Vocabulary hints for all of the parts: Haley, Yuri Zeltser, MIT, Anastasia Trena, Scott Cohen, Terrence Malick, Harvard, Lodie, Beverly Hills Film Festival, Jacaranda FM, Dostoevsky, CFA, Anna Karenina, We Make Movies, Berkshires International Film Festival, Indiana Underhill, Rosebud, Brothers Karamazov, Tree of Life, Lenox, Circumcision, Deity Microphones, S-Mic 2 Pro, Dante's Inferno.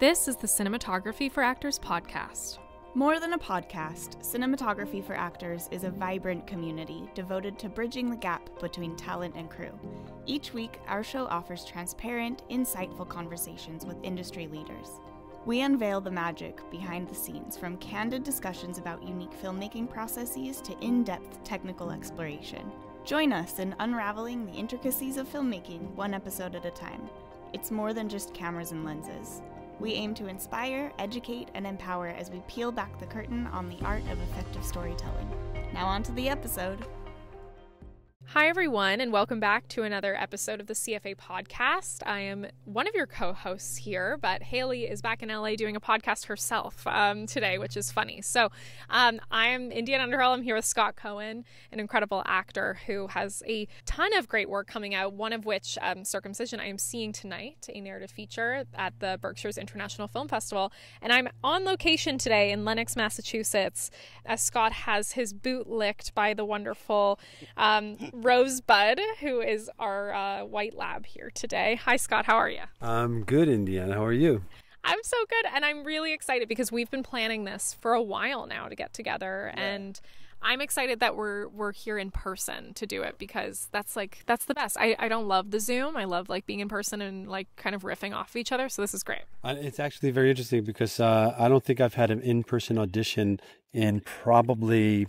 This is the Cinematography for Actors podcast. More than a podcast, Cinematography for Actors is a vibrant community devoted to bridging the gap between talent and crew. Each week, our show offers transparent, insightful conversations with industry leaders. We unveil the magic behind the scenes, from candid discussions about unique filmmaking processes to in-depth technical exploration. Join us in unraveling the intricacies of filmmaking one episode at a time. It's more than just cameras and lenses. We aim to inspire, educate, and empower as we peel back the curtain on the art of effective storytelling. Now on to the episode. Hi, everyone, and welcome back to another episode of the CFA podcast. I am one of your co-hosts here, but Haley is back in LA doing a podcast herself today, which is funny. So I am Indiana Underhill. I'm here with Scott Cohen, an incredible actor who has a ton of great work coming out, one of which, Circumcision, I am seeing tonight, a narrative feature at the Berkshires International Film Festival. And I'm on location today in Lenox, Massachusetts, as Scott has his boot licked by the wonderful Rosebud, who is our white lab here today. Hi, Scott. How are you? I'm good, Indiana. How are you? I'm so good. And I'm really excited because we've been planning this for a while now to get together. Yeah. And I'm excited that we're here in person to do it, because that's the best. I don't love the Zoom. I love being in person and kind of riffing off of each other. So this is great. It's actually very interesting because I don't think I've had an in-person audition in probably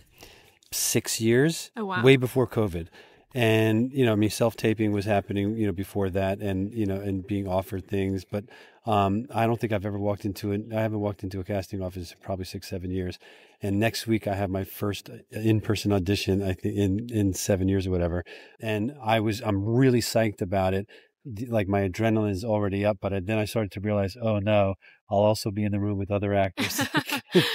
6 years. Oh, wow. Way before COVID. And, you know, I mean, self-taping was happening, you know, before that, and, you know, and being offered things. But I don't think I've ever walked into it. I haven't walked into a casting office in probably 6, 7 years. And next week I have my first in-person audition, I think, in 7 years or whatever. And I'm really psyched about it. Like, my adrenaline is already up, but then I started to realize, oh no, I'll also be in the room with other actors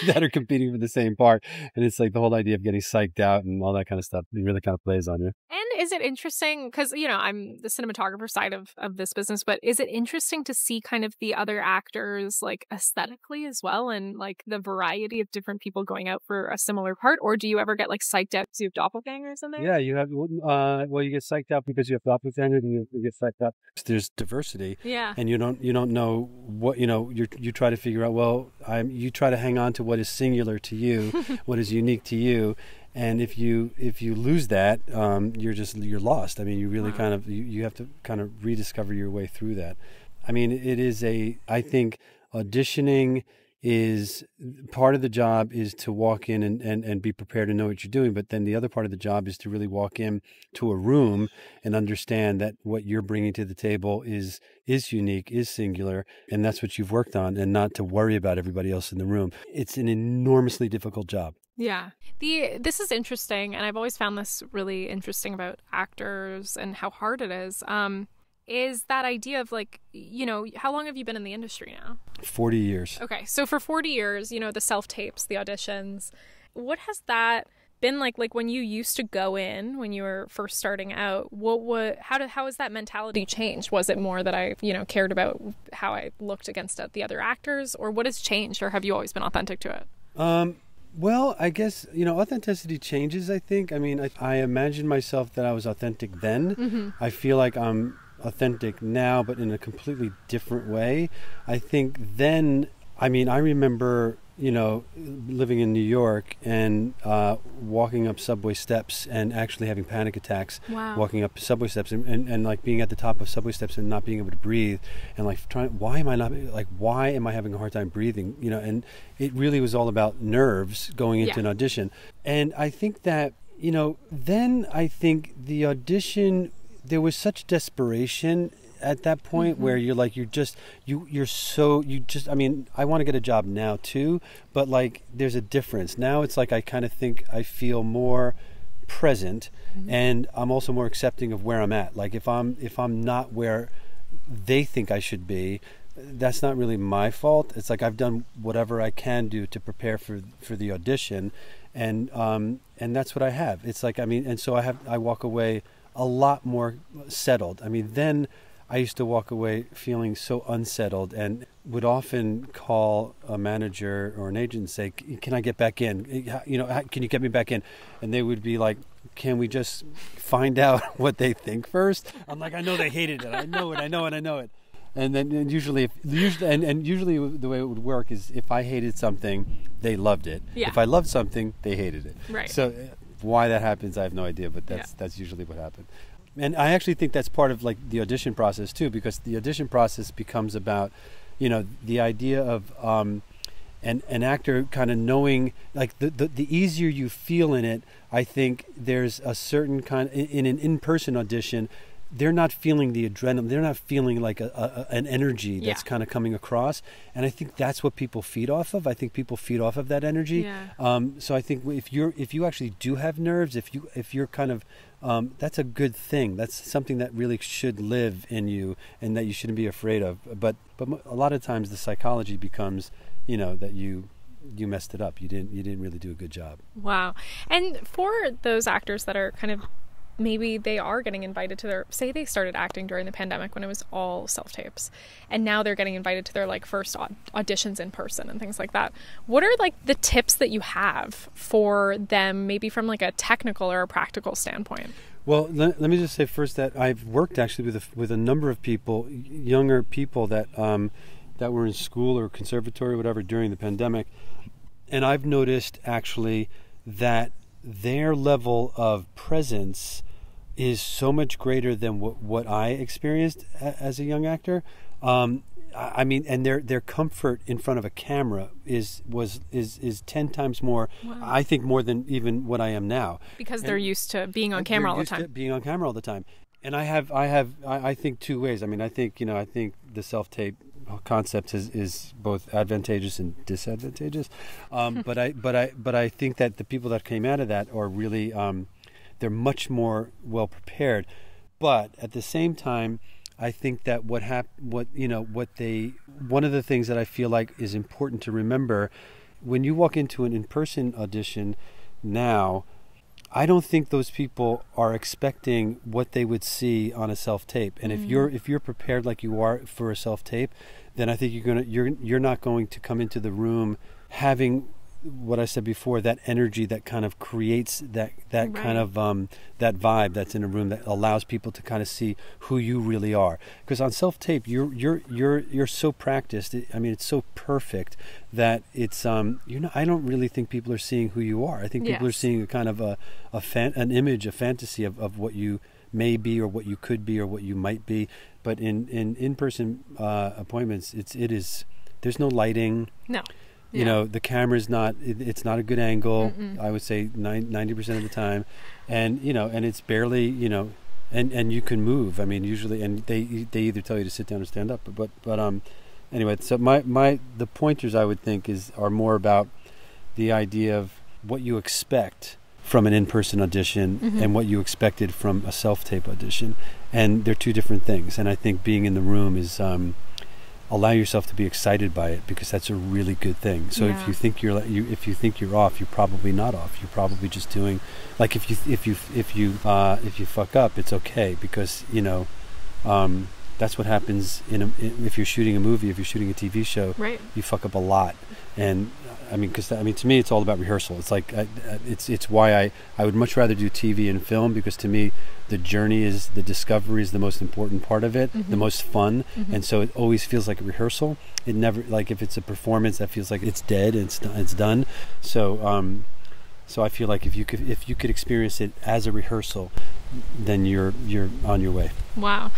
that are competing for the same part. And it's like the whole idea of getting psyched out and all that kind of stuff, it really kind of plays on you. And is it interesting, because, you know, I'm the cinematographer side of this business, but is it interesting to see kind of the other actors aesthetically as well, and the variety of different people going out for a similar part? Or do you ever get psyched out because you have doppelgangers in there? Yeah, you have, well, you get psyched out because you have doppelgangers, and you get psyched out. There's diversity. Yeah. And you don't know what, you know, you try to figure out, well, you try to hang on to what is singular to you, what is unique to you. And if you lose that, you're lost. I mean, you really, wow, kind of, you have to kind of rediscover your way through that. I mean, it is I think auditioning is part of the job is to walk in and be prepared to know what you're doing. But then the other part of the job is to really walk in to a room and understand that what you're bringing to the table is unique, is singular, and that's what you've worked on, and not to worry about everybody else in the room. It's an enormously difficult job. Yeah. This is interesting, and I've always found this really interesting about actors and how hard it is that idea of, you know, how long have you been in the industry now? 40 years. Okay. So for 40 years, you know, the self-tapes, the auditions, what has that been like? Like, when you used to go in, when you were first starting out, how has that mentality changed? Was it more that I, you know, cared about how I looked against the other actors, or what has changed, or have you always been authentic to it? Well, I guess, you know, authenticity changes, I think. I mean, I imagine myself that I was authentic then. Mm-hmm. I feel like I'm authentic now, but in a completely different way. I think then, I mean, I remember, you know, living in New York and walking up subway steps and actually having panic attacks. Wow. Walking up subway steps and like being at the top of subway steps and not being able to breathe, and why am I having a hard time breathing, you know? And it really was all about nerves going into, yeah, an audition. And I think that, you know, then I think the audition, there was such desperation at that point, mm-hmm, where you're like, I mean, I want to get a job now too, but there's a difference. Now it's like, I kind of think I feel more present, mm-hmm, and I'm also more accepting of where I'm at. Like, if I'm not where they think I should be, that's not really my fault. It's like, I've done whatever I can do to prepare for the audition. And that's what I have. It's like, I mean, and so I walk away a lot more settled. I mean, then I used to walk away feeling so unsettled, and would often call a manager or an agent and say, can I get back in? You know, can you get me back in? And they would be like, can we just find out what they think first? I'm like, I know they hated it. I know it. I know it. I know it. And then usually the way it would work is if I hated something, they loved it. Yeah. If I loved something, they hated it. Right. So why that happens, I have no idea, but that's usually what happened. And I actually think that's part of like the audition process too, because the audition process becomes about, you know, the idea of an actor kind of knowing, like the easier you feel in it, I think there's a certain kind, in an in-person audition, they're not feeling the adrenaline. They're not feeling like an energy that's kind of coming across. And I think that's what people feed off of. I think people feed off of that energy. Yeah. So I think if you actually do have nerves, if you're kind of, that's a good thing. That's something that really should live in you and that you shouldn't be afraid of. But a lot of times the psychology becomes, you know, that you messed it up. You didn't really do a good job. Wow. And for those actors that are kind of, maybe they are getting invited to their, say they started acting during the pandemic when it was all self-tapes, and now they're getting invited to their like first auditions in person and things like that. What are like the tips that you have for them, maybe from like a technical or a practical standpoint? Well, let me just say first that I've worked actually with a number of people, younger people that were in school or conservatory or whatever during the pandemic. And I've noticed actually that their level of presence is so much greater than what I experienced as a young actor. I mean, and their comfort in front of a camera is 10 times more. Wow. I think more than even what I am now, because they're used to being on camera all the time. And I think two ways. I mean, I think the self-tape concept is both advantageous and disadvantageous, but I think that the people that came out of that are really they're much more well prepared. But at the same time, I think that one of the things that I feel like is important to remember when you walk into an in-person audition now, I don't think those people are expecting what they would see on a self-tape. And if you're prepared like you are for a self-tape, then I think you're not going to come into the room having what I said before, that energy that kind of creates that right. kind of that vibe that's in a room that allows people to kind of see who you really are. Because on self-tape, you're so practiced. I mean, it's so perfect that it's you know, I don't really think people are seeing who you are. I think people are seeing a kind of an image, a fantasy of what you may be or what you could be or what you might be. But in-person appointments, it is there's no lighting. No. You know, the camera's not, it's not a good angle, I would say 90% of the time. And, you know, and it's barely, you know, and you can move. I mean, usually, and they either tell you to sit down or stand up. But anyway, so the pointers, I would think, are more about the idea of what you expect from an in-person audition and what you expected from a self-tape audition. And they're two different things. And I think being in the room is... allow yourself to be excited by it, because that's a really good thing. So if you think you're off, you're probably not off. You're probably just doing, like, if you fuck up, it's okay, because you know that's what happens if you're shooting a movie, if you're shooting a TV show. Right. You fuck up a lot, and I mean, to me, it's all about rehearsal. It's like it's why I would much rather do TV and film, because to me, the journey is, the discovery is the most important part of it, the most fun, and so it always feels like a rehearsal. It never, like, if it's a performance, that feels like it's dead, it's done. So so I feel like if you could experience it as a rehearsal, then you're on your way. Wow.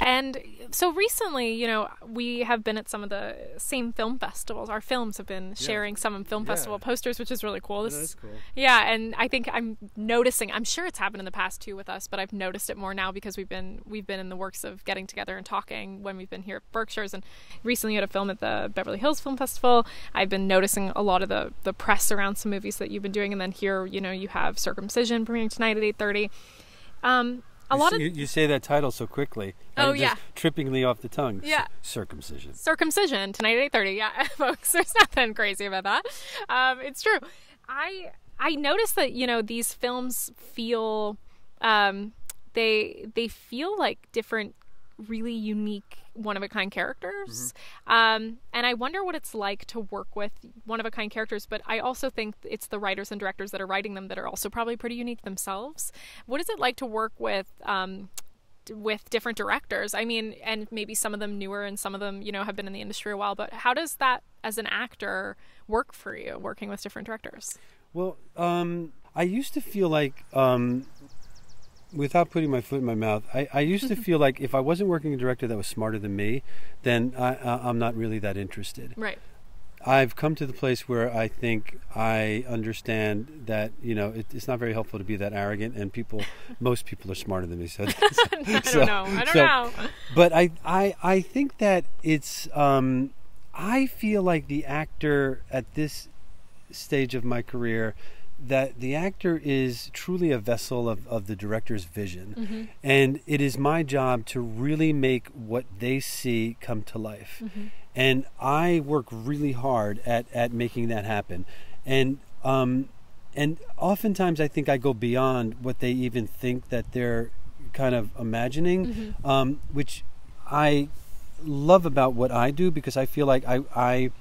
And so recently, you know, we have been at some of the same film festivals. Our films have been sharing some film festival posters, which is really cool. This is cool. Yeah, and I think I'm noticing, I'm sure it's happened in the past too with us, but I've noticed it more now because we've been in the works of getting together and talking when we've been here at Berkshires, and recently had a film at the Beverly Hills Film Festival. I've been noticing a lot of the press around some movies that you've been doing, and then here, you know, you have Circumcision premiering tonight at 8:30. You say that title so quickly. Oh, yeah. Just trippingly off the tongue. Yeah. Circumcision. Circumcision tonight at 8:30. Yeah, folks, there's nothing crazy about that. It's true. I noticed that, you know, these films feel, they feel like different, really unique, one-of-a-kind characters. And I wonder what it's like to work with one-of-a-kind characters, but I also think it's the writers and directors that are writing them that are also probably pretty unique themselves. What is it like to work with with different directors? I mean, and maybe some of them newer and some of them, you know, have been in the industry a while, but how does that as an actor work for you, working with different directors? Well, I used to feel like, without putting my foot in my mouth, I used to feel like if I wasn't working with a director that was smarter than me, then I'm not really that interested. Right. I've come to the place where I think I understand that, you know, it's not very helpful to be that arrogant, and people, most people are smarter than me. So, I don't know. But I think that it's, I feel like the actor at this stage of my career, that the actor is truly a vessel of the director's vision. Mm-hmm. And it is my job to really make what they see come to life. Mm-hmm. And I work really hard at making that happen. And oftentimes I think I go beyond what they even think that they're kind of imagining, mm-hmm. Which I love about what I do, because I feel like I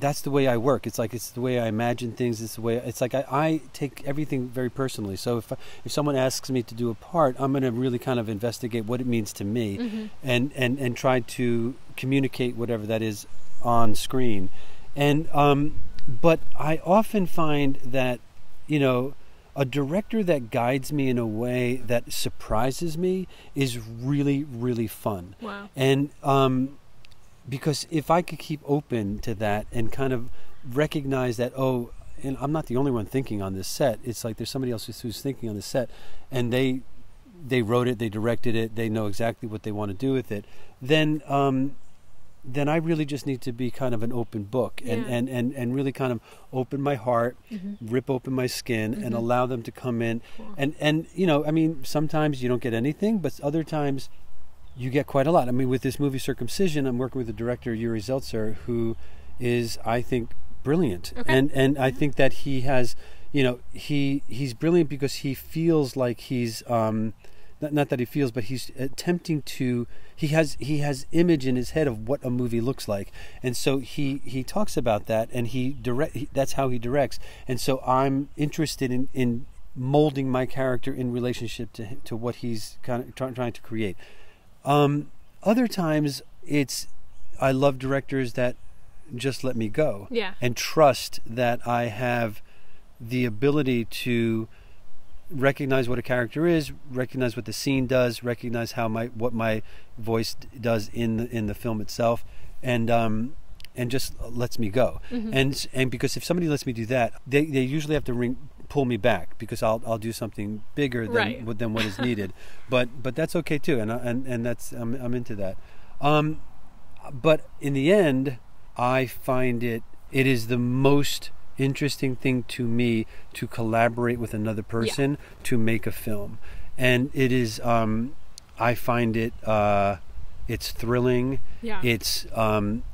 that's the way I work. It's like, it's the way I imagine things. It's the way, it's like I take everything very personally. So if someone asks me to do a part, I'm going to really kind of investigate what it means to me, mm-hmm. and try to communicate whatever that is on screen. And, but I often find that, you know, a director that guides me in a way that surprises me is really, really fun. Wow. And, because if I could keep open to that and kind of recognize that, oh, and I'm not the only one thinking on this set. It's like there's somebody else who's thinking on this set, and they wrote it, they directed it, they know exactly what they want to do with it. Then I really just need to be kind of an open book, and, yeah. and really kind of open my heart, mm-hmm. rip open my skin, mm-hmm. and allow them to come in. Cool. And you know, I mean, sometimes you don't get anything, but other times you get quite a lot. I mean, with this movie Circumcision, I'm working with the director Yuri Zeltser, who is, I think, brilliant. Okay. And I think that he has, you know, he's brilliant because he feels like he's, not that he feels, but he's attempting to, he has image in his head of what a movie looks like. And so he talks about that, and that's how he directs. And so I'm interested in molding my character in relationship to what he's kind of trying to create. Other times I love directors that just let me go, yeah. and trust that I have the ability to recognize what a character is, recognize what the scene does, recognize how what my voice does in the film itself, and just lets me go. Mm-hmm. And because if somebody lets me do that, they usually have to pull me back, because I'll do something bigger than, right. than what is needed, but that's okay too, and that's I'm into that. But in the end, I find it is the most interesting thing to me to collaborate with another person, yeah. to make a film, and it is I find it it's thrilling, yeah. It's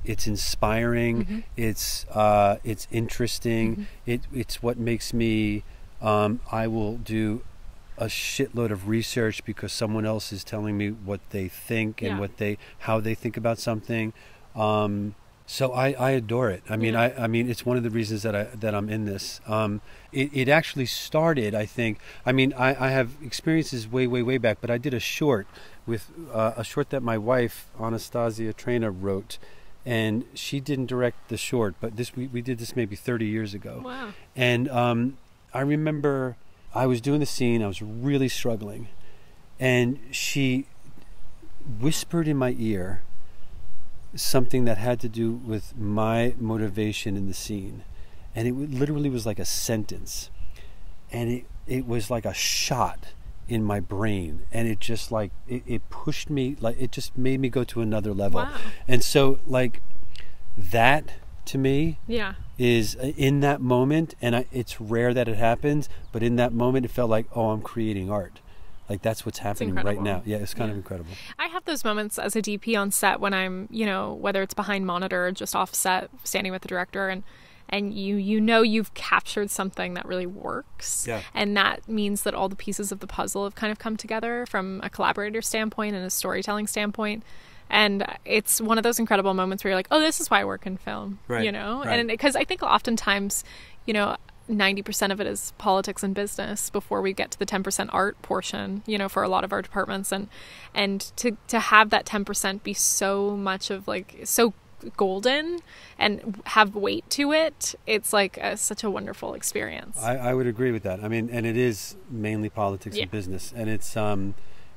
inspiring, mm-hmm. It's interesting, mm-hmm. it's what makes me, I will do a shitload of research because someone else is telling me what they think, and yeah. how they think about something, so I adore it. I mean, yeah. I mean it's one of the reasons that I'm in this. It actually started, I think, I mean, I have experiences way back, but I did a short with that my wife Anastasia Trena wrote, and she didn't direct the short, but this we did this maybe 30 years ago. Wow. And I remember I was doing the scene, I was really struggling, and she whispered in my ear something that had to do with my motivation in the scene, and it literally was like a sentence, and it was like a shot in my brain, and it just like it pushed me, like it just made me go to another level. Wow. And so like that to me, yeah. is in that moment, and it's rare that it happens, but in that moment it felt like, oh, I'm creating art. Like that's what's happening right now. Yeah, it's kind yeah. of incredible. I have those moments as a DP on set when I'm, you know, whether it's behind monitor or just off set, standing with the director, and you know you've captured something that really works. Yeah. And that means that all the pieces of the puzzle have kind of come together from a collaborator standpoint and a storytelling standpoint. And it's one of those incredible moments where you're like, oh, this is why I work in film, right, you know? Right. And because I think oftentimes, you know, 90% of it is politics and business before we get to the 10% art portion, you know, for a lot of our departments. And to have that 10% be so much of like, so golden and have weight to it, it's like such a wonderful experience. I would agree with that. I mean, and it is mainly politics and business, and it's,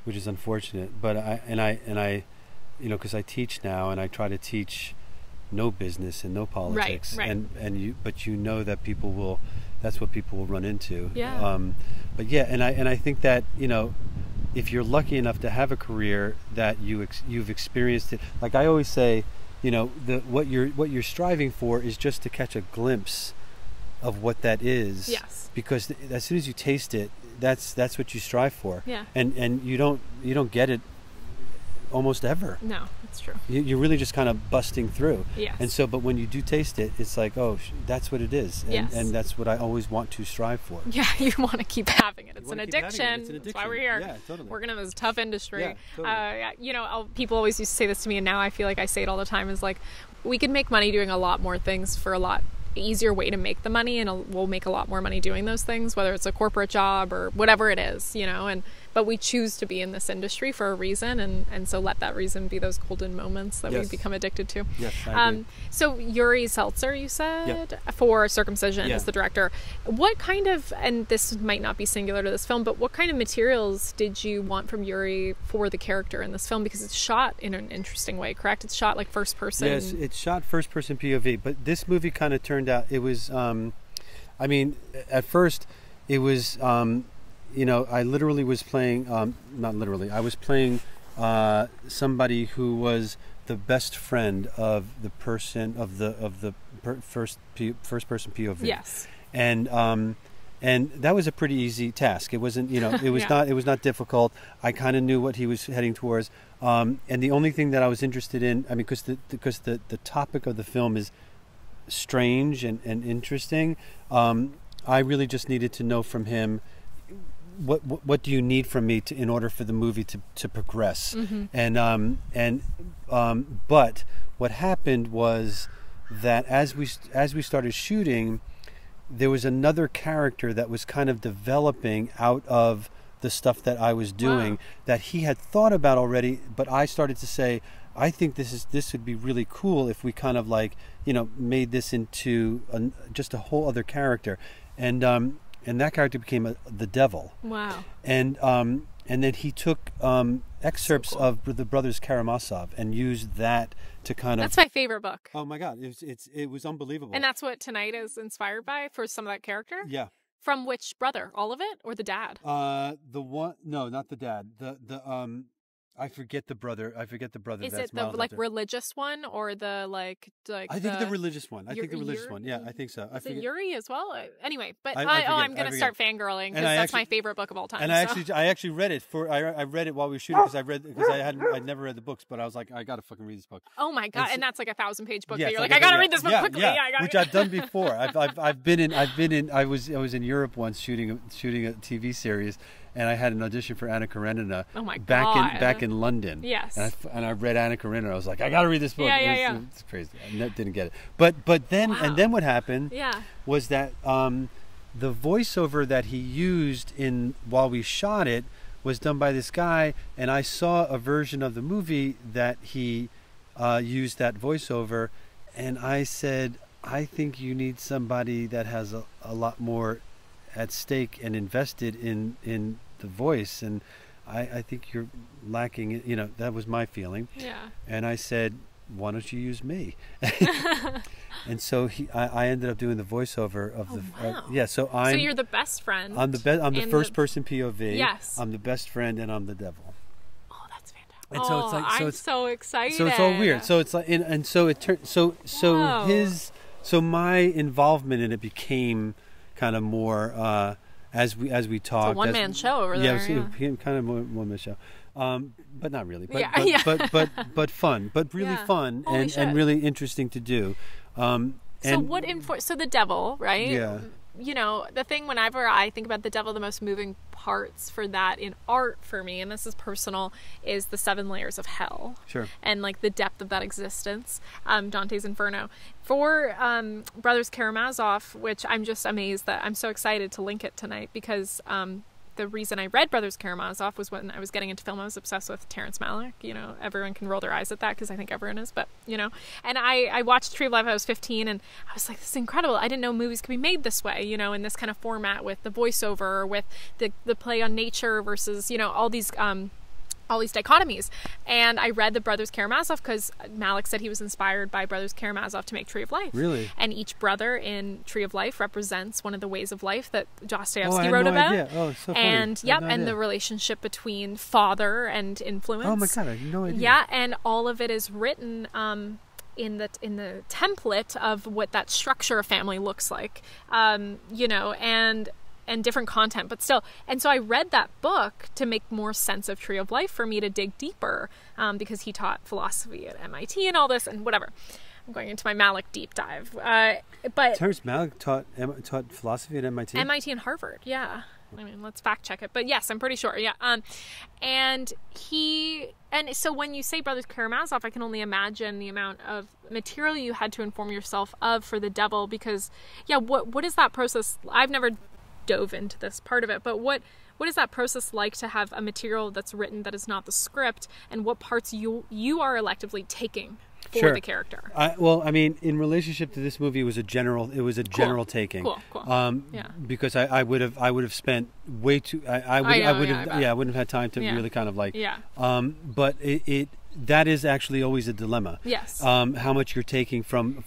which is unfortunate, but I, you know, cause I teach now and I try to teach no business and no politics, right. And you, but you know that people will, that's what people will run into. Yeah. But yeah, and I think that, you know, if you're lucky enough to have a career that you've experienced it, like I always say, you know, what you're striving for is just to catch a glimpse of what that is. Yes. Because as soon as you taste it, that's what you strive for. Yeah. And you don't get it almost ever. No, that's true. You're really just kind of busting through. Yes. And so, but when you do taste it, it's like, oh, that's what it is. And, yes. And that's what I always want to strive for. Yeah, you want to keep having it. It's an addiction. That's why we're here. Yeah, totally. Working in this tough industry. Yeah, totally. You know, people always used to say this to me, and now I feel like I say it all the time, is like, we could make money doing a lot more things for a lot easier way to make the money, and we'll make a lot more money doing those things, whether it's a corporate job or whatever it is, you know, but we choose to be in this industry for a reason, and so let that reason be those golden moments that yes. we become addicted to. Yes, I agree. So Yuri Zeltser, you said, yep. for Circumcision yeah. as the director. What kind of, and this might not be singular to this film, but what kind of materials did you want from Yuri for the character in this film? Because it's shot in an interesting way, correct? It's shot like first person. Yes, it's shot first person POV, but this movie kind of turned out, it was, I mean, at first it was, you know, I literally was playing, not literally, I was playing somebody who was the best friend of the person, of the first person POV. Yes. And that was a pretty easy task. It wasn't, you know, it was yeah. not, it was not difficult. I kind of knew what he was heading towards. And the only thing that I was interested in, I mean, because the topic of the film is strange and interesting. I really just needed to know from him, what do you need from me in order for the movie to progress? Mm-hmm. But what happened was that as we started shooting, there was another character that was kind of developing out of the stuff that I was doing wow. that he had thought about already, but I started to say, I think this would be really cool if we kind of like, you know, made this into just a whole other character. And that character became the devil. Wow. And then he took excerpts so cool. of the Brothers Karamazov and used that to kind of... That's my favorite book. Oh my God. It was unbelievable. And that's what tonight is inspired by for some of that character? Yeah. From which brother? All of it? Or the dad? The one... No, not the dad. I forget the brother. I forget the brother. Is it the like religious one or the like? I think the religious one. I think the religious one. Yeah, I think so. Is it Yuri as well? Anyway, but I'm gonna start fangirling because that's my favorite book of all time. And I actually read it for I read it while we were shooting because I'd never read the books, but I was like, I gotta fucking read this book. Oh my God! And that's like a 1,000-page book. Yeah, that you're like, I gotta read this book quickly. Yeah, I gotta. Which I've done before. I was in Europe once shooting a TV series. And I had an audition for Anna Karenina. Oh my God. Back in London. Yes. And I read Anna Karenina. I was like, I got to read this book. Yeah. It's crazy. I didn't get it. But then wow. and then what happened? Yeah. Was that the voiceover that he used while we shot it was done by this guy, and I saw a version of the movie that he used that voiceover, and I said, I think you need somebody that has a lot more at stake and invested in the voice, and I think you're lacking, you know, that was my feeling. Yeah. And I said, why don't you use me? And so I ended up doing the voiceover of the wow. Yeah, so I'm So you're the best friend. I'm the first person POV. Yes. I'm the best friend and I'm the devil. Oh, that's fantastic. And so it's like so I'm so excited. So it's all weird. So it's like and so it turned so wow. My involvement in it became kind of more as we talked. It's a one-man show over there. Yeah, kind of one-man show, but not really. But fun. But really yeah. fun and really interesting to do. So the devil, right? Yeah. you know, the thing whenever I think about the devil, the most moving parts for that in art for me, and this is personal, is the 7 layers of hell. Sure. And like the depth of that existence. Dante's Inferno. For Brothers Karamazov, which I'm just amazed that I'm so excited to link it tonight, because the reason I read Brothers Karamazov was when I was getting into film, I was obsessed with Terrence Malick. You know, everyone can roll their eyes at that because I think everyone is, but you know, and I watched Tree of Life. I was 15 and I was like, this is incredible. I didn't know movies could be made this way, you know, in this kind of format with the voiceover, with the play on nature versus, you know, all these dichotomies. And I read the Brothers Karamazov because Malick said he was inspired by Brothers Karamazov to make Tree of Life. Really? And each brother in Tree of Life represents one of the ways of life that Dostoevsky wrote about. Idea. Oh, so funny. And yep, and the relationship between father and influence. Oh my God, I had no idea. Yeah, and all of it is written in the template of what that structure of family looks like. You know, and different content, but still. And so I read that book to make more sense of Tree of Life for me to dig deeper, because he taught philosophy at MIT and all this and whatever. I'm going into my Malick deep dive. But Terrence Malick taught philosophy at MIT? MIT and Harvard, yeah. I mean, let's fact check it, but yes, I'm pretty sure, yeah. And so when you say Brothers Karamazov, I can only imagine the amount of material you had to inform yourself of for the devil, because, yeah, what is that process? I've never dove into this part of it, but what is that process like to have a material that's written that is not the script, and what parts you are electively taking for the character? Well, I mean, in relationship to this movie, it was a general taking. Cool. Yeah. Because I would have spent way too. I wouldn't have had time to really kind of like. Yeah. But that is actually always a dilemma. Yes. How much you're taking from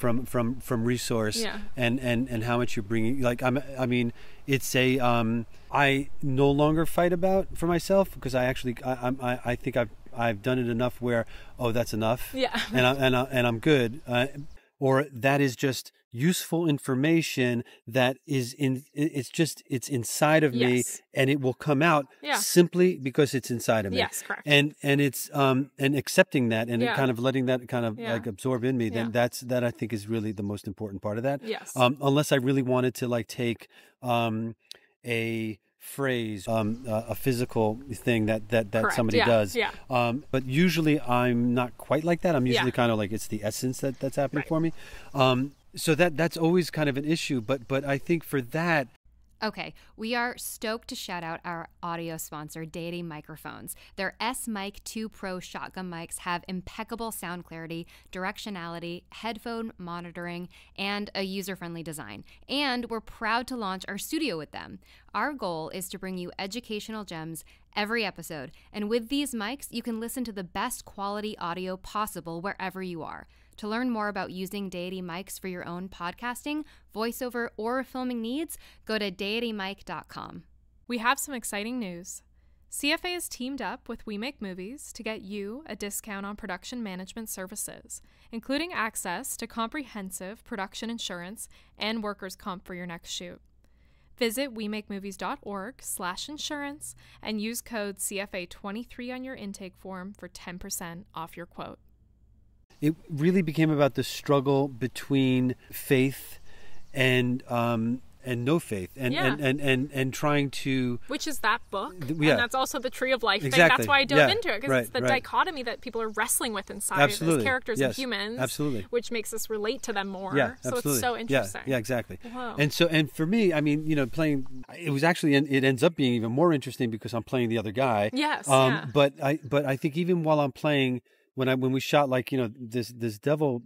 resource, and how much you're bringing. Like I mean, it's a I no longer fight about for myself, because I think I've done it enough where, oh, that's enough. Yeah. And I'm good. Or that is just useful information that is it's inside of me, and it will come out simply because it's inside of me. Yes, correct. And it's and accepting that and kind of letting that kind of like absorb in me. Then that I think is really the most important part of that. Yes. Unless I really wanted to like take a phrase, a physical thing that somebody does. Yeah. But usually I'm not quite like that. I'm usually kind of like, it's the essence that's happening for me. So that's always kind of an issue, but I think for that. Okay, we are stoked to shout out our audio sponsor, Deity Microphones. Their S-Mic 2 Pro shotgun mics have impeccable sound clarity, directionality, headphone monitoring, and a user-friendly design. And we're proud to launch our studio with them. Our goal is to bring you educational gems every episode. And with these mics, you can listen to the best quality audio possible wherever you are. To learn more about using Deity mics for your own podcasting, voiceover, or filming needs, go to deitymic.com. We have some exciting news. CFA has teamed up with We Make Movies to get you a discount on production management services, including access to comprehensive production insurance and workers' comp for your next shoot. Visit wemakemovies.org/insurance and use code CFA23 on your intake form for 10% off your quote. It really became about the struggle between faith and no faith, and trying to, which is that book, and that's also the Tree of Life thing. Exactly. That's why I dove into it, because it's the dichotomy that people are wrestling with inside as characters and humans, which makes us relate to them more. Yeah, absolutely. So it's so interesting. Yeah, exactly. Whoa. And for me, I mean, you know, playing it was actually, it ends up being even more interesting because I'm playing the other guy. Yes. But I think even while I'm playing. When we shot, like, you know, this devil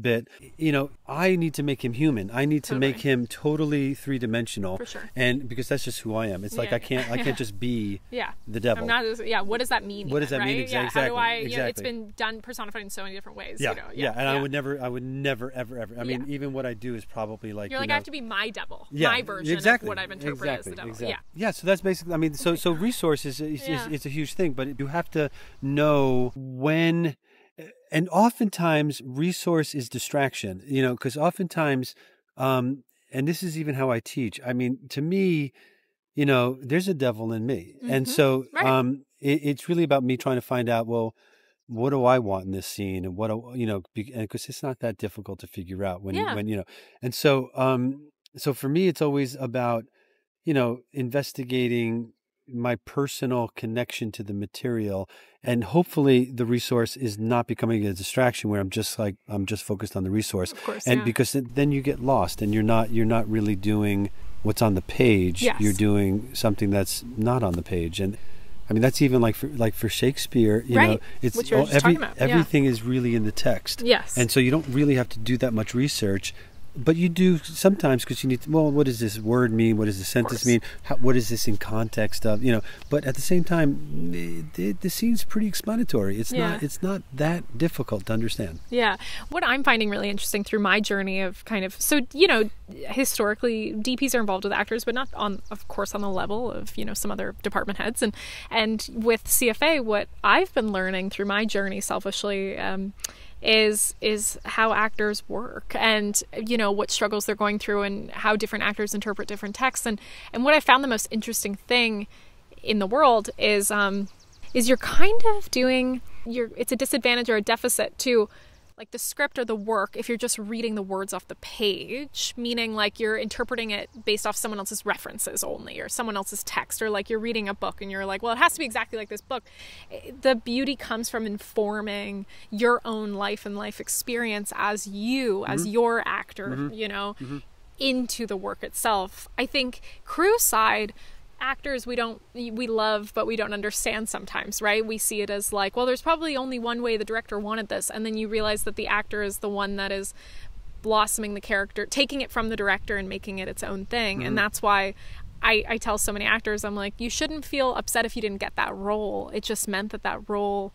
bit, you know, I need to make him human. I need to make him totally 3-dimensional. For sure. And because that's just who I am. It's like I can't just be the devil. I'm not, what does that mean? What does that mean? Exactly. How do I? Exactly. You know, it's been done personified in so many different ways. Yeah. You know? I would never ever. I mean, even what I do is probably like I have to be my devil. Yeah. My version of what I've interpreted as the devil. Exactly. Yeah. Yeah. So that's basically. I mean, so resources is a huge thing, but you have to know when. And oftentimes resource is distraction, you know, because oftentimes, and this is even how I teach. I mean, to me, you know, there's a devil in me. Mm-hmm. And so it's really about me trying to find out, well, what do I want in this scene? And what do, you know, because it's not that difficult to figure out when, you know, and so So for me, it's always about, you know, investigating my personal connection to the material. And hopefully the resource is not becoming a distraction where I'm just focused on the resource. Of course, and yeah. Because then you get lost and you're not really doing what's on the page. Yes. You're doing something that's not on the page. And I mean, that's even like for Shakespeare, you right. know, it's which you're just talking about. Yeah. Everything is really in the text. Yes. And so you don't really have to do that much research. But you do sometimes because you need to, well, what does this word mean? What does this sentence mean? What is this in context of, you know? But at the same time, the scene's pretty explanatory. It's yeah. It's not that difficult to understand. Yeah. What I'm finding really interesting through my journey of kind of, so, you know, historically DPs are involved with actors, but not on, of course, on the level of, you know, some other department heads. And with CFA, what I've been learning through my journey selfishly, is how actors work and, you know, what struggles they're going through and how different actors interpret different texts. And what I found the most interesting thing in the world is you're kind of doing it's a disadvantage or a deficit to like the script or the work if you're just reading the words off the page, meaning like you're interpreting it based off someone else's references only or someone else's text, or like you're reading a book and you're like, well, it has to be exactly like this book. The beauty comes from informing your own life and life experience as you, as your actor, you know, into the work itself. I think crew side, actors, we love, but we don't understand sometimes, right? We see it as like, well, there's probably only one way the director wanted this. And then you realize that the actor is the one that is blossoming the character, taking it from the director and making it its own thing. And that's why I tell so many actors, I'm like, you shouldn't feel upset if you didn't get that role. It just meant that that role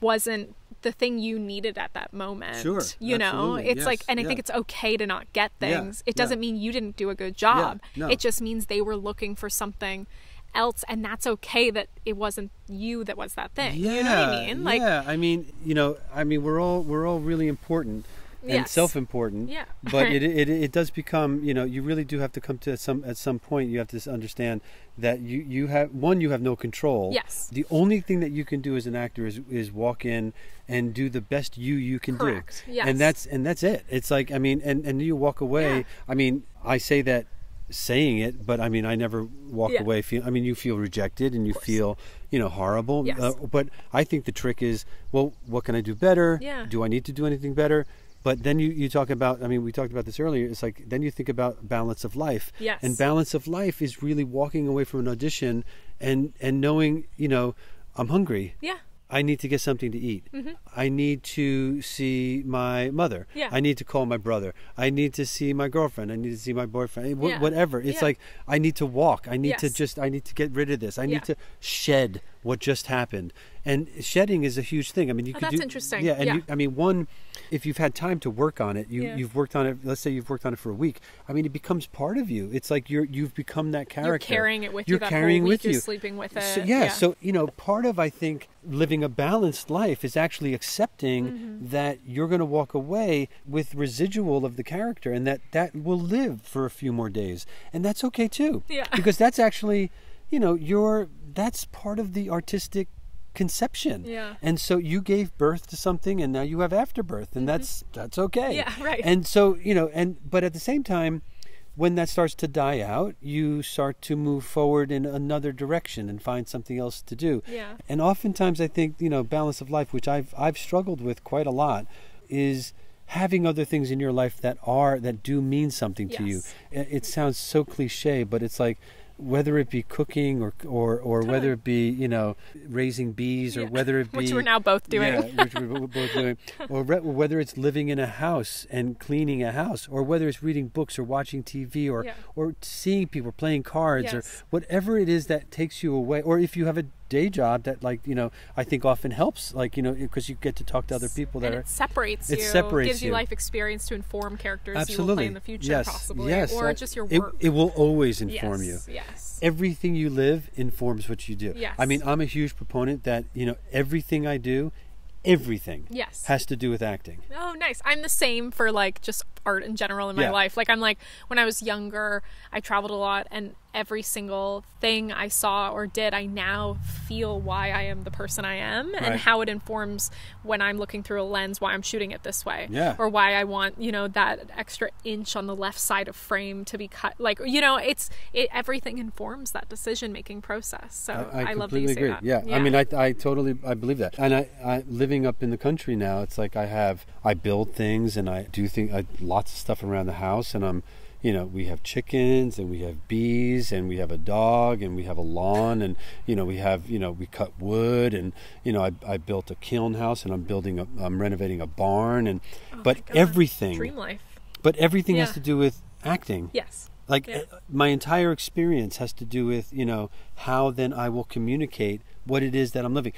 wasn't the thing you needed at that moment. Sure, you know, it's yes, like, and I think it's okay to not get things. It doesn't mean you didn't do a good job. No. It just means they were looking for something else, and that's okay that it wasn't you that was that thing. You know what I mean? Like, I mean, you know, I mean, we're all really important and self-important. Yeah. But it does become, you know, you really do have to come to at some point. You have to understand that you have no control. Yes. The only thing that you can do as an actor is walk in and do the best you can Correct. Do. Yes. And that's it. It's like, I mean, and you walk away. Yeah. I mean, I say that saying it, but I mean, I never walk away feeling, I mean, you feel rejected and you feel, you know, horrible. Yes. But I think the trick is, well, what can I do better? Yeah. Do I need to do anything better? But then you talk about, I mean, we talked about this earlier. It's like, then you think about balance of life. Yes. And balance of life is really walking away from an audition and knowing, you know, I'm hungry. Yeah. I need to get something to eat. I need to see my mother. Yeah. I need to call my brother. I need to see my girlfriend. I need to see my boyfriend. Whatever. It's like, I need to walk. I need to just, I need to get rid of this. I need to shed what just happened. And shedding is a huge thing. I mean, you could do... That's interesting. Yeah. And you, I mean, one, if you've had time to work on it, you've worked on it, let's say you've worked on it for a week. I mean, it becomes part of you. It's like you've become that character. You're carrying it with you that whole week. You're sleeping with it. So, so, you know, part of, I think, living a balanced life is actually accepting that you're going to walk away with residual of the character and that will live for a few more days. And that's okay too. Yeah. Because that's actually, you know, that's part of the artistic conception. Yeah. And so you gave birth to something and now you have afterbirth, and that's okay. Yeah, right. And so, you know, but at the same time, when that starts to die out, you start to move forward in another direction and find something else to do. Yeah. And oftentimes I think, you know, balance of life, which I've struggled with quite a lot, is having other things in your life that do mean something to you. It sounds so cliche, but it's like, whether it be cooking or totally. Whether it be, you know, raising bees, or whether it be... Which we're now both doing. Yeah, which we're both doing. Or whether it's living in a house and cleaning a house, or whether it's reading books or watching TV or seeing people, playing cards or whatever it is that takes you away. Or if you have a day job that, like, you know, I think often helps, like, you know, because you get to talk to other people that it separates you. Gives you life experience to inform characters you will play in the future, possibly, or just your work. It will always inform you. Yes. Everything you live informs what you do. Yes. I mean, I'm a huge proponent that, you know, everything I do, has to do with acting. Oh, nice. I'm the same for, like, just art in general in my life. Like, I'm like, when I was younger, I traveled a lot, and every single thing I saw or did, I now feel why I am the person I am, and how it informs when I'm looking through a lens, why I'm shooting it this way, or why I want, you know, that extra inch on the left side of frame to be cut. Like, you know, it everything informs that decision-making process. So I love that you say agree. That. Yeah. I mean, I totally, I believe that. And I living up in the country now, it's like I build things, and I do things, lots of stuff around the house, and I'm, you know, we have chickens, and we have bees, and we have a dog, and we have a lawn, and, you know, we have, you know, we cut wood, and, you know, I built a kiln house, and I'm renovating a barn, and, but everything, dream life, but everything has to do with acting. Yes. Like my entire experience has to do with, you know, how then I will communicate what it is that I'm living.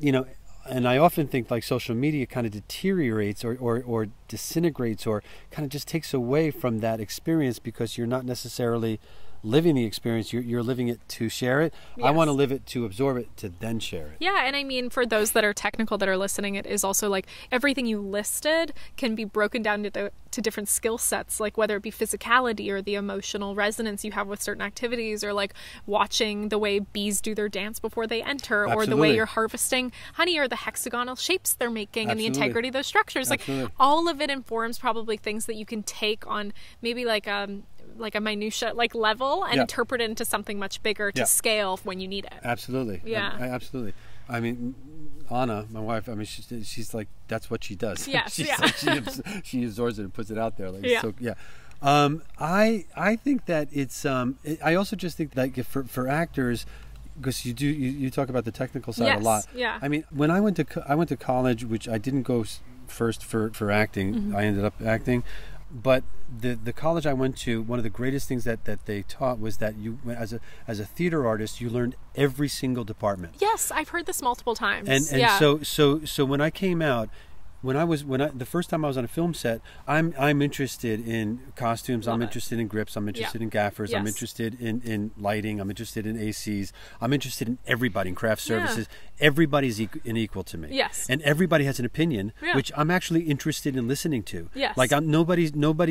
You know, and I often think like social media kind of deteriorates or disintegrates or kind of just takes away from that experience, because you're not necessarily living the experience. You're living it to share it. Yes. I want to live it to absorb it to then share it. Yeah, and I mean, for those that are technical that are listening, it is also like everything you listed can be broken down to different skill sets, like whether it be physicality or the emotional resonance you have with certain activities, or like watching the way bees do their dance before they enter, or the way you're harvesting honey, or the hexagonal shapes they're making, and the integrity of those structures. Like all of it informs probably things that you can take on maybe like a minutia like level and interpret it into something much bigger to scale when you need it. Absolutely. Yeah. Absolutely. I mean, Anna, my wife, I mean, she's like, that's what she does. Yes, like, she absorbs it and puts it out there. Like, so, I think that it's, I also just think that for actors, because you talk about the technical side a lot. Yeah. I mean, when I went to college, which I didn't go first for acting, I ended up acting. But the college I went to, one of the greatest things that they taught was that you, as a theater artist, you learned every single department. Yes, I've heard this multiple times. And so when I came out, the first time I was on a film set, I'm interested in costumes. Love I'm interested in grips. I'm interested in gaffers. Yes. I'm interested in lighting. I'm interested in ACs. I'm interested in everybody in craft services. Everybody's equal to me. Yes. And everybody has an opinion, which I'm actually interested in listening to. Yes. Like nobody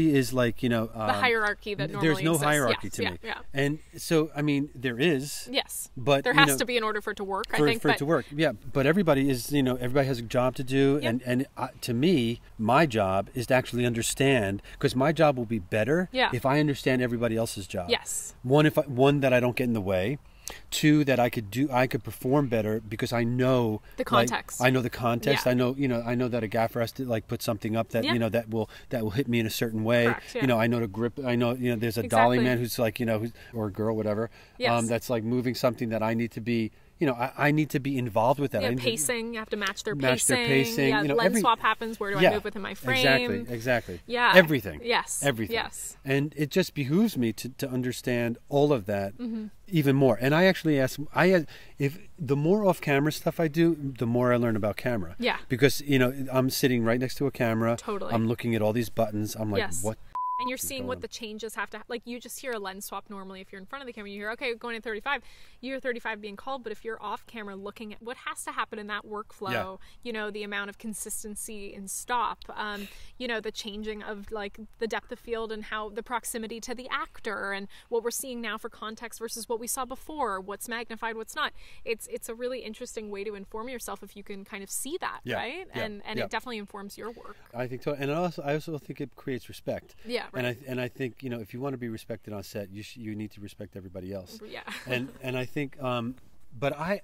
is like, you know, the hierarchy that normally there's no exists. Hierarchy to me. Yeah. And so I mean there is. Yes. But there has to be in order for it to work. I think for it to work. Yeah. But everybody is, you know, everybody has a job to do, and to me, my job is to actually understand, because my job will be better if I understand everybody else's job. Yes. One, that I don't get in the way. Two, that I could perform better because I know the context. Like, I know the context. Yeah. I know that a gaffer has to like put something up that you know that will hit me in a certain way. Correct, You know, I know to grip. I know, you know, there's a dolly man who's like, you know, or a girl, whatever. Yes. That's like moving something that I need to be. You know, I need to be involved with that. Yeah, pacing. You have to match their pacing. Yeah, you know, lens swap happens. Where do I move within my frame? Exactly. Yeah. Everything. Yes. Everything. Yes. And it just behooves me to understand all of that even more. And I actually if the more off-camera stuff I do, the more I learn about camera. Yeah. Because, you know, I'm sitting right next to a camera. Totally. I'm looking at all these buttons. I'm like, what? And you're seeing what the changes have to, like, you just hear a lens swap normally if you're in front of the camera. You hear, okay, going to 35, you're 35 being called. But if you're off camera looking at what has to happen in that workflow, you know, the amount of consistency in stop, you know, the changing of like the depth of field and how the proximity to the actor and what we're seeing now for context versus what we saw before, what's magnified, what's not. It's a really interesting way to inform yourself if you can kind of see that, right? Yeah. And it definitely informs your work. I think so. And I also think it creates respect. Yeah. Right. And I think, you know, if you want to be respected on set, you need to respect everybody else. Yeah. And I think, but I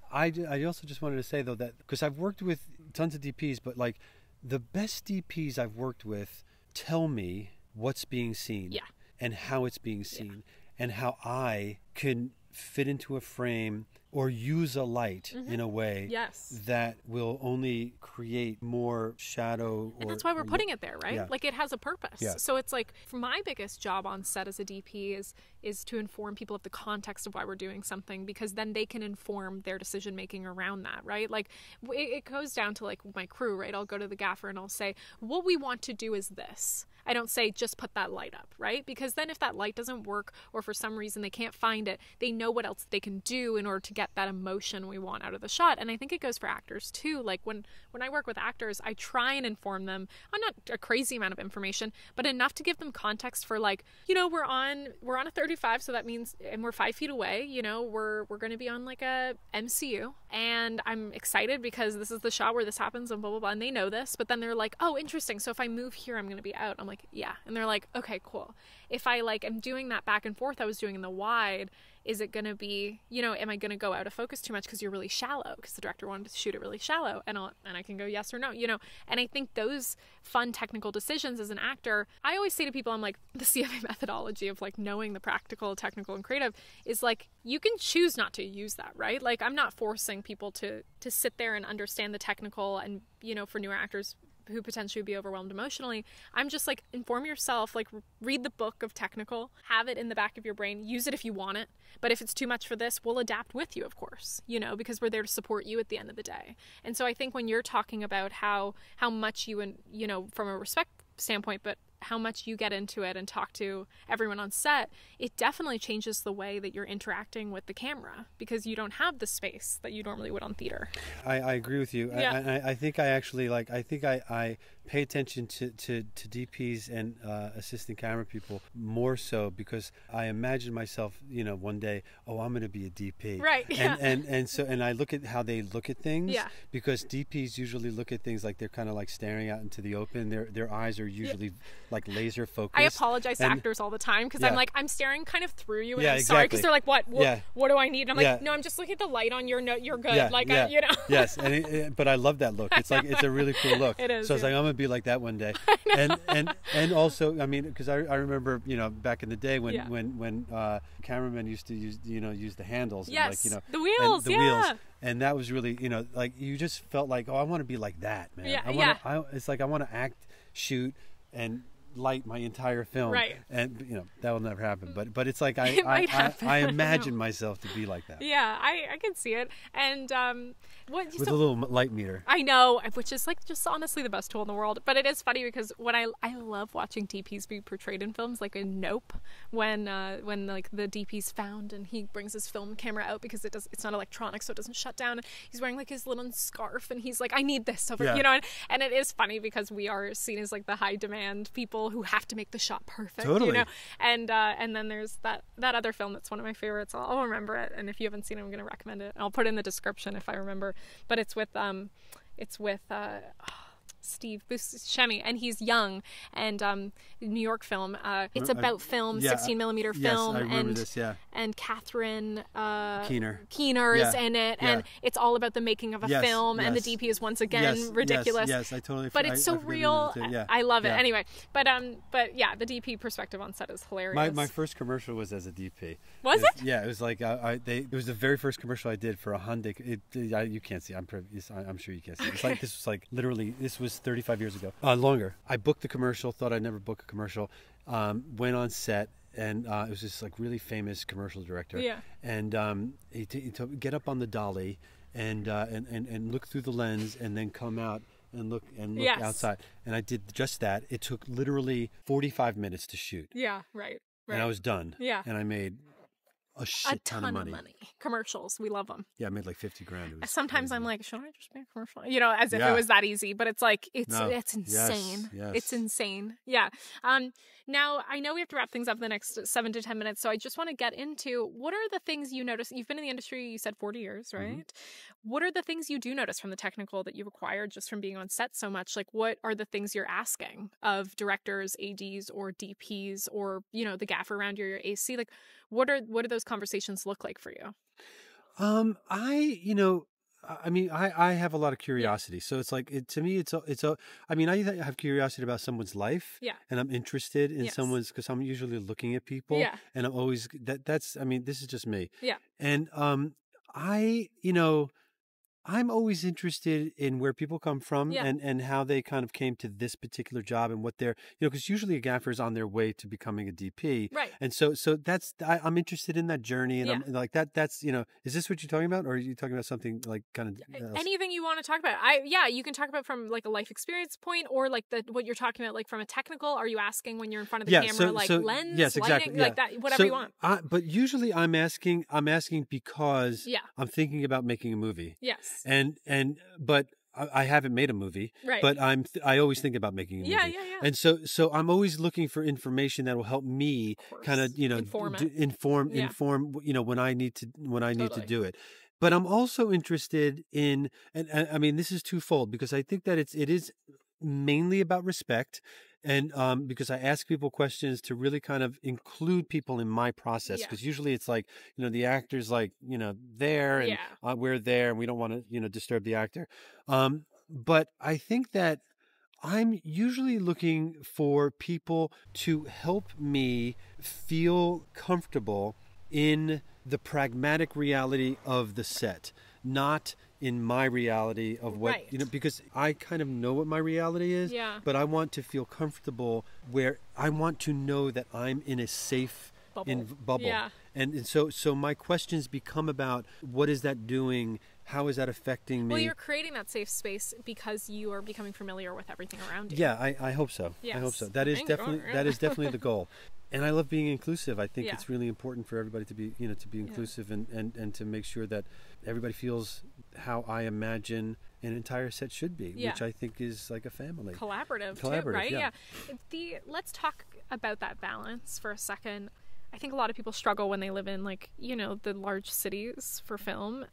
also just wanted to say though that, because I've worked with tons of DPs, but like the best DPs I've worked with tell me what's being seen and how it's being seen and how I can fit into a frame or use a light in a way that will only create more shadow. And that's why we're putting it there, right? Yeah. Like it has a purpose. Yeah. So it's like my biggest job on set as a DP is to inform people of the context of why we're doing something, because then they can inform their decision making around that, right? Like it goes down to like my crew, right? I'll go to the gaffer and I'll say, what we want to do is this. I don't say just put that light up, right? Because then if that light doesn't work or for some reason they can't find it, they know what else they can do in order to get that emotion we want out of the shot. And I think it goes for actors too. Like when I work with actors, I try and inform them on not a crazy amount of information, but enough to give them context for like, you know, we're on a 35, so that means, and we're 5 feet away, you know, we're going to be on like a MCU, and I'm excited because this is the shot where this happens and blah, blah, blah. And they know this, but then they're like, oh, interesting. So if I move here, I'm going to be out. I'm like, yeah. And they're like, okay, cool. If I like, am doing that back and forth I was doing in the wide, is it going to be, you know, am I going to go out of focus too much because you're really shallow, because the director wanted to shoot it really shallow, and I can go yes or no, you know. And I think those fun technical decisions as an actor, I always say to people, I'm like, the CFA methodology of like knowing the practical, technical, and creative is like, you can choose not to use that, right? Like I'm not forcing people to sit there and understand the technical, and, you know, for newer actors who potentially would be overwhelmed emotionally, I'm just like, inform yourself, like read the book of technical, have it in the back of your brain, use it if you want it. But if it's too much for this, we'll adapt with you, of course, you know, because we're there to support you at the end of the day. And so I think when you're talking about how much you, and, you know, from a respect standpoint, but how much you get into it and talk to everyone on set, it definitely changes the way that you're interacting with the camera, because you don't have the space that you normally would on theater. I agree with you. Yeah. I think I actually like, I think I pay attention to DPs and assistant camera people more so, because I imagine myself, you know, one day, oh, I'm going to be a DP. Right. Yeah. And so I look at how they look at things, yeah, because DPs usually look at things like they're kind of like staring out into the open. Their eyes are usually, yeah, like laser focused. I apologize to actors all the time, because, yeah, I'm like, I'm staring kind of through you, and, yeah, I'm sorry, because, exactly, they're like, what, yeah, what do I need? And I'm, yeah, like, no, I'm just looking at the light on your note. You're good. Yeah. Like, yeah. You know. Yes. And but I love that look. It's like, it's a really cool look. It is. So yeah. It's like, I'm going to be like that one day. And also, I mean, because I remember, you know, back in the day when, yeah, when cameramen used to use, you know, use the handles. Yes. And like, you know, the wheels. And the, yeah, wheels. And that was really, you know, like you just felt like, oh, I want to be like that, man. Yeah. It's like, I want to act, shoot, and light my entire film, right? And, you know, that will never happen, but it's like I imagine myself to be like that. Yeah, I can see it. And with a little light meter, I know, which is like just honestly the best tool in the world. But it is funny, because when I love watching DPs be portrayed in films, like in Nope, when like the DP's found and he brings his film camera out, because it's not electronic, so it doesn't shut down, and he's wearing like his little scarf and he's like, I need this over, yeah, you know. And it is funny, because we are seen as like the high demand people who have to make the shot perfect, totally, you know. And then there's that other film that's one of my favorites. I'll remember it, and if you haven't seen it, I'm gonna recommend it. I'll put it in the description if I remember. But it's with Steve Buscemi, and he's young, and New York film. It's about film, yeah, 16mm film, yes, I remember this, yeah. And Catherine Keener is, yeah, in it, yeah, and it's all about the making of a, yes, film, yes, and the DP is once again, yes, ridiculous. Yes, yes, I totally. But it's so real. Yeah. I love, yeah, it anyway. But yeah, the DP perspective on set is hilarious. My first commercial was as a DP. Was it? Yeah, it was like it was the very first commercial I did for a Hyundai. You can't see. I'm sure you can't see. It's okay. Like this was like literally this was 35 years ago, longer. I booked the commercial, thought I'd never book a commercial, went on set, and it was this like really famous commercial director, yeah, and he told me, get up on the dolly and look through the lens and then come out and look, yes, outside. And I did just that. It took literally 45 minutes to shoot, yeah, right. And I was done, yeah, and I made a ton of money. Commercials, we love them. Yeah, I made like 50 grand. Sometimes crazy. I'm like, should I just make a commercial? You know, as if, yeah, it was that easy. But it's like, it's insane. Yes. It's insane. Yeah. Now, I know we have to wrap things up in the next 7 to 10 minutes. So I just want to get into, what are the things you notice? You've been in the industry, you said 40 years, right? Mm-hmm. What are the things you do notice from the technical that you've acquired just from being on set so much? Like, what are the things you're asking of directors, ADs, or DPs, or, you know, the gaffer around you, your AC? Like, what do those conversations look like for you? I have a lot of curiosity. So it's like, I have curiosity about someone's life, yeah, and I'm interested in, yes, someone's, because I'm usually looking at people, yeah, and I'm always, that's, I mean, this is just me. Yeah. And I, you know, I'm always interested in where people come from and how they kind of came to this particular job and what they're, you know, because usually a gaffer is on their way to becoming a DP. Right. And so that's, I'm interested in that journey. And I'm like, that's, you know, is this what you're talking about? Or are you talking about something like kind of else? Anything you want to talk about? You can talk about from like a life experience point or like what you're talking about, like from a technical, are you asking when you're in front of the camera, lens, yes, exactly, lighting, like that, whatever you want. But usually I'm asking because I'm thinking about making a movie. Yes. But I haven't made a movie, right? But I always think about making a movie. Yeah. And so I'm always looking for information that will help me kind of, you know, inform, you know, when I need to do it. But I'm also interested in, and I mean, this is twofold because I think that it is mainly about respect. And because I ask people questions to really kind of include people in my process, because usually it's like, you know, the actor's like, you know, there and we're there and we don't want to, you know, disturb the actor. But I think that I'm usually looking for people to help me feel comfortable in the pragmatic reality of the set, not in my reality of what, you know, because I kind of know what my reality is, but I want to feel comfortable where I want to know that I'm in a safe bubble. Yeah. And so my questions become about what is that doing? How is that affecting me? Well, you're creating that safe space because you are becoming familiar with everything around you. Yeah, I hope so. Yes. I hope so. That is definitely the goal. And I love being inclusive. I think it's really important for everybody to be, you know, inclusive and to make sure that everybody feels how I imagine an entire set should be, which I think is like a family. Collaborative too, right? Yeah. Let's talk about that balance for a second. I think a lot of people struggle when they live in, like, you know, the large cities for film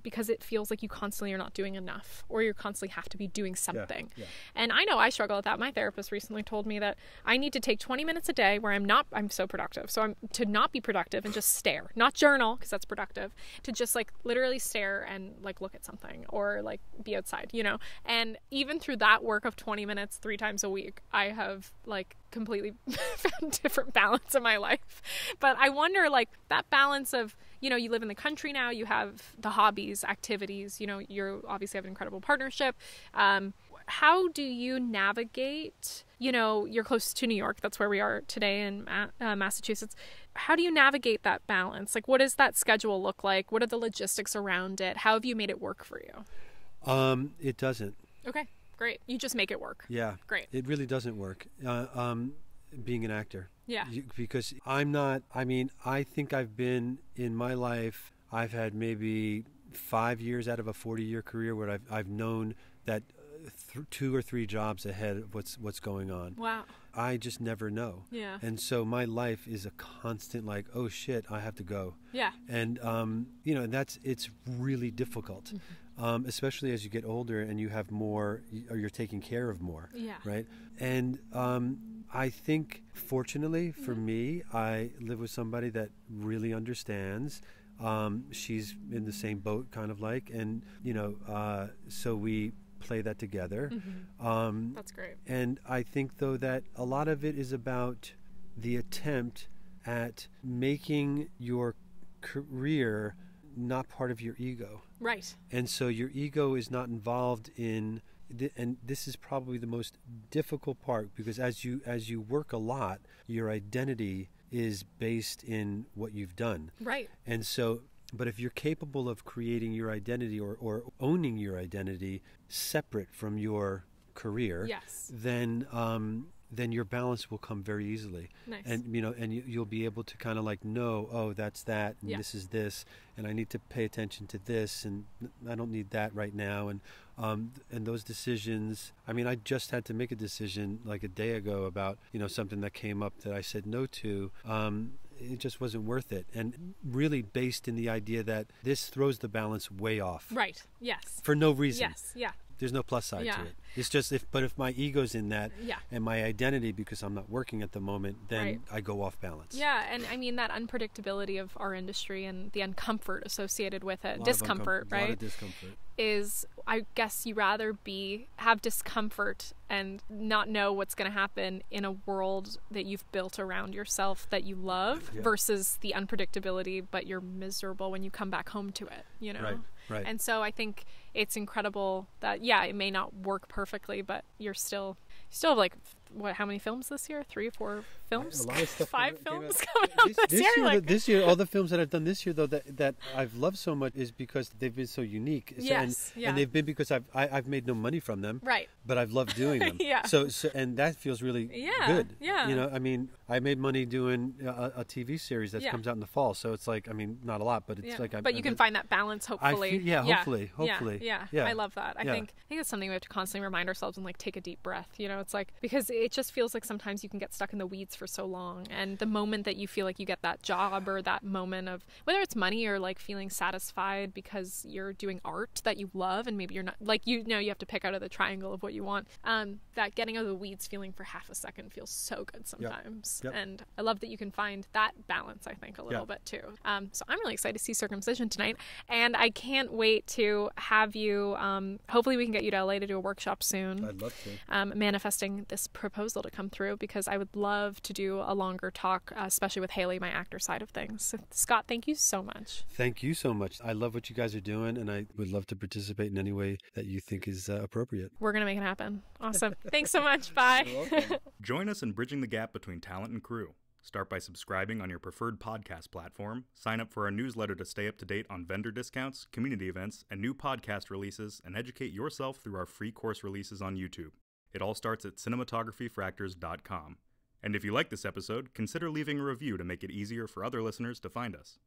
because it feels like you constantly are not doing enough or you constantly have to be doing something. Yeah. And I know I struggle at that. My therapist recently told me that I need to take 20 minutes a day where I'm so productive. So I'm to not be productive and just stare, not journal because that's productive, to just like literally stare and like look at something or like be outside, you know? And even through that work of 20 minutes, 3 times a week, I have like completely found different balance in my life. But I wonder, like, that balance of, you know, you live in the country now, you have the hobbies, activities, you know, you obviously have an incredible partnership. How do you navigate, you know, you're close to New York, that's where we are today in Massachusetts. How do you navigate that balance? Like, what does that schedule look like? What are the logistics around it? How have you made it work for you? It doesn't. Okay, great. You just make it work. Yeah. Great. It really doesn't work. Being an actor. Yeah. Because I'm not, I mean, I think I've been in my life, I've had maybe 5 years out of a 40-year career where I've known that 2 or 3 jobs ahead of what's going on. Wow. I just never know. Yeah. And so my life is a constant like, oh shit, I have to go. Yeah. And, you know, it's really difficult. Mm-hmm. Especially as you get older and you have more, or you're taking care of more, right? And I think, fortunately for me, I live with somebody that really understands. She's in the same boat, kind of like, and, you know, so we play that together. Mm-hmm. That's great. And I think, though, that a lot of it is about the attempt at making your career not part of your ego. Right. And so your ego is not involved in, and this is probably the most difficult part, because as you work a lot, your identity is based in what you've done. Right. And so, but if you're capable of creating your identity or owning your identity separate from your career, then your balance will come very easily. Nice. And, you know, and you'll be able to kind of like know, oh, that's that, and this is this, and I need to pay attention to this, and I don't need that right now. And those decisions, I mean, I just had to make a decision like a day ago about, you know, something that came up that I said no to. It just wasn't worth it. And really based in the idea that this throws the balance way off. Right. Yes. For no reason. Yes. Yeah. There's no plus side to it. It's just if my ego's in that and my identity, because I'm not working at the moment, then I go off balance. Yeah, and I mean that unpredictability of our industry and the discomfort associated with it, discomfort, right? A lot of discomfort. Is I guess you rather have discomfort and not know what's going to happen in a world that you've built around yourself that you love, yeah, versus the unpredictability, but you're miserable when you come back home to it, you know? Right, right. And so I think it's incredible that, yeah, it may not work perfectly, but you're still have, like, what, how many films this year? 3 or 4 films? A lot of stuff. 5 films coming out this year. Like... This year, all the films that I've done this year, though, that I've loved so much is because they've been so unique. Yes, and, yeah, and they've been because I've made no money from them. Right. But I've loved doing them. Yeah. So and that feels really, yeah, good. Yeah. You know, I mean, I made money doing a TV series that, yeah, comes out in the fall. So it's like, I mean, not a lot, but it's, yeah, like... But you can find that balance, hopefully. Hopefully. Yeah, yeah. I love that. Yeah. I think it's something we have to constantly remind ourselves and, like, take a deep breath. You know, it's like, because it just feels like sometimes you can get stuck in the weeds for so long, and the moment that you feel like you get that job or that moment of whether it's money or like feeling satisfied because you're doing art that you love, and maybe you're not, like, you know, you have to pick out of the triangle of what you want, that getting out of the weeds feeling for half a second feels so good sometimes. Yep. Yep. And I love that you can find that balance, I think, a little, yep, bit too. So I'm really excited to see Circumcision tonight, and I can't wait to have you, hopefully we can get you to LA to do a workshop soon. I'd love to. Manifesting this proposal to come through, because I would love to do a longer talk, especially with Haley, my actor side of things. So, Scott, thank you so much. Thank you so much. I love what you guys are doing, and I would love to participate in any way that you think is appropriate. We're going to make it happen. Awesome. Thanks so much. Bye. You're welcome. Join us in bridging the gap between talent and crew. Start by subscribing on your preferred podcast platform, sign up for our newsletter to stay up to date on vendor discounts, community events, and new podcast releases, and educate yourself through our free course releases on YouTube. It all starts at cinematographyfractors.com. And if you like this episode, consider leaving a review to make it easier for other listeners to find us.